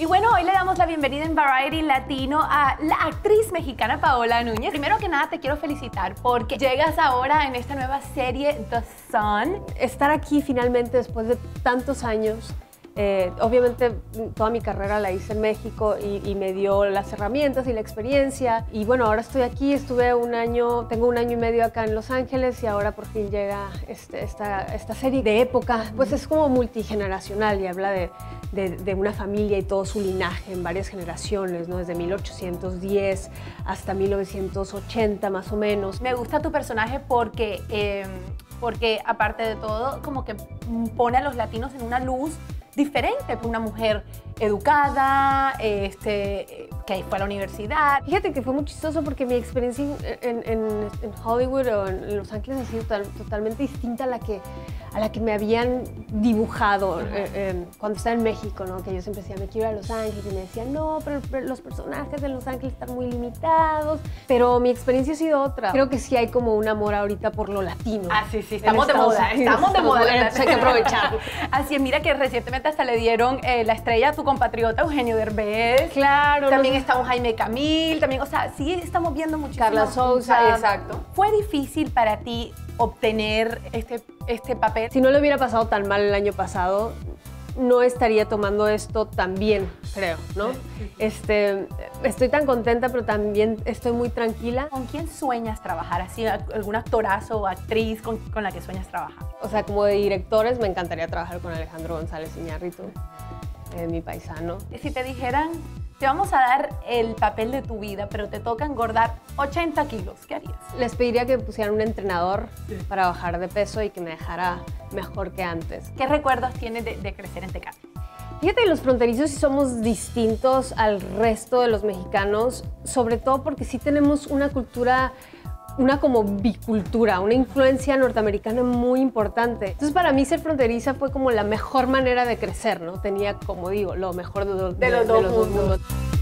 Y bueno, hoy le damos la bienvenida en Variety Latino a la actriz mexicana Paola Núñez. Primero que nada te quiero felicitar porque llegas ahora en esta nueva serie The Sun. Estar aquí finalmente después de tantos años, obviamente toda mi carrera la hice en México y me dio las herramientas y la experiencia. Y bueno, ahora estoy aquí, estuve un año, tengo un año y medio acá en Los Ángeles y ahora por fin llega esta serie de época. Pues es como multigeneracional y habla de una familia y todo su linaje en varias generaciones, ¿no? Desde 1810 hasta 1980 más o menos. Me gusta tu personaje porque aparte de todo como que pone a los latinos en una luz diferente, una mujer educada, que fue a la universidad. Fíjate que fue muy chistoso porque mi experiencia en Hollywood o en Los Ángeles ha sido totalmente distinta a la que me habían dibujado cuando estaba en México, ¿no? Que yo siempre decía, me quiero ir a Los Ángeles, y me decían, no, pero los personajes de Los Ángeles están muy limitados. Pero mi experiencia ha sido otra. Creo que sí hay como un amor ahorita por lo latino. Ah, sí, sí, estamos de moda, estamos de moda. Hay que aprovechar. Así es, mira que recientemente hasta le dieron la estrella a tu compatriota Eugenio Derbez. Claro. También estamos Jaime Camil, también, o sea, sí estamos viendo muchísimo. Carla Souza, exacto. ¿Fue difícil para ti obtener este papel? Si no le hubiera pasado tan mal el año pasado, no estaría tomando esto tan bien, creo, ¿no? Estoy tan contenta, pero también estoy muy tranquila. ¿Con quién sueñas trabajar? ¿Así algún actorazo o actriz con la que sueñas trabajar? O sea, como de directores, me encantaría trabajar con Alejandro González Iñárritu, mi paisano. Si te dijeran, te vamos a dar el papel de tu vida, pero te toca engordar 80 kilos. ¿Qué harías? Les pediría que pusieran un entrenador para bajar de peso y que me dejara mejor que antes. ¿Qué recuerdos tienes de crecer en Tecate? Fíjate, los fronterizos sí somos distintos al resto de los mexicanos, sobre todo porque sí tenemos una cultura, una como bicultura, una influencia norteamericana muy importante. Entonces, para mí ser fronteriza fue como la mejor manera de crecer, ¿no? Tenía, como digo, lo mejor de los dos mundos.